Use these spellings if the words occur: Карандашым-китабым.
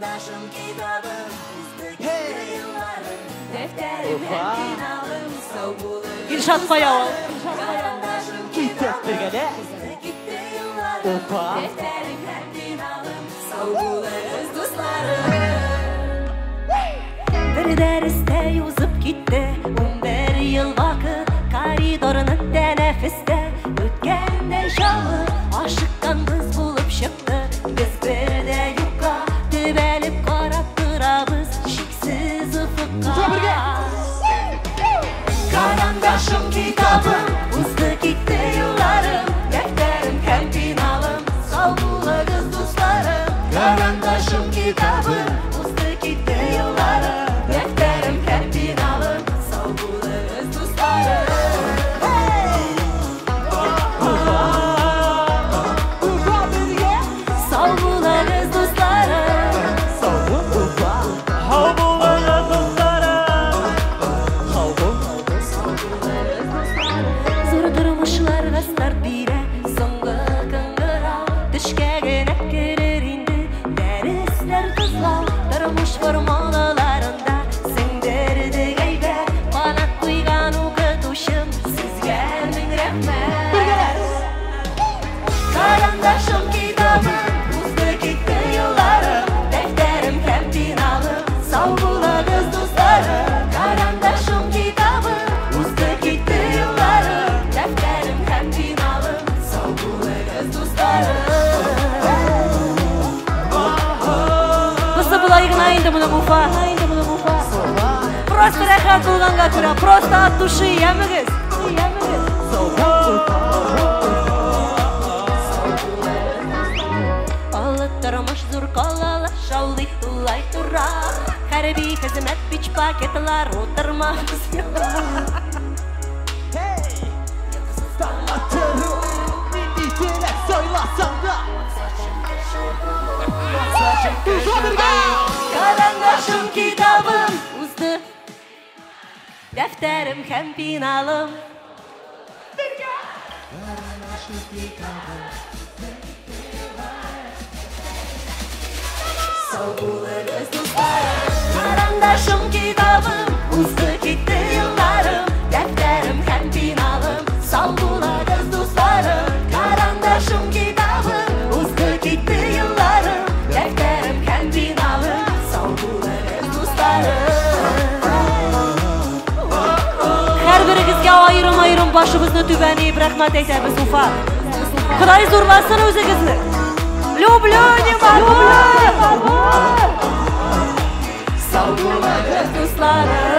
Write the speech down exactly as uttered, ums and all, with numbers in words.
Karandашым kitabım, bizdeki hey! Yıllarım, defterim hem finalım, sağ bulur İrşad Bayaval. Karandашым kitabım, bizdeki yıllarım, defterim hem finalım, sağ buluruz dostlarım. Bir derste yüzüp gitti, on bir yıl vakit, koridorunun teneffüste, ötkende şalı, aşıktan kız bulup çıktı. Biz bir de yuka, tübelip karap durabız, şiksiz ufukka. Karandaşım kitabım, uzdı gitti yıllarım, defterim hem binalım, sağ buluruz dostlarım. Karandaşım kitabım, uzdı gitti yıllarım, defterim hem binalım, sağ buluruz dostlarım. Karandашым kitabım, uzdı gitti yıllarım, defterim hem finalım, sağ buluruz dostlarım. Karandашım kitabım, uzdı gitti yıllarım, defterim hem finalım, sağ buluruz dostlarım. Nasıl bulayın ayında bunu bufa? Prosta rekat bulgan katıra, prosta at duşu yiyemiz. Harbi hizmet biç paketlar oturma hey! Sallatırım bir dikine söylasam da Karandaşım kitabım uzdı defterim hem finalım Karandaşım kitabım sağ buluruz dostlarım Karandaşım kitabım, uzdı gitti yıllarım, defterim hem finalım, sağ buluruz dostlarım. Karandaşım kitabım, uzdı gitti yıllarım, defterim hem finalım, sağ buluruz dostlarım. Her birigizge ayırım ayırım başımızı tübänip rahmat eytämiz Ufa. Xudoy zo'rlasin o'zingizni. Люблю, не могу. Sağ buluruz dostlarım.